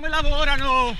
come lavorano!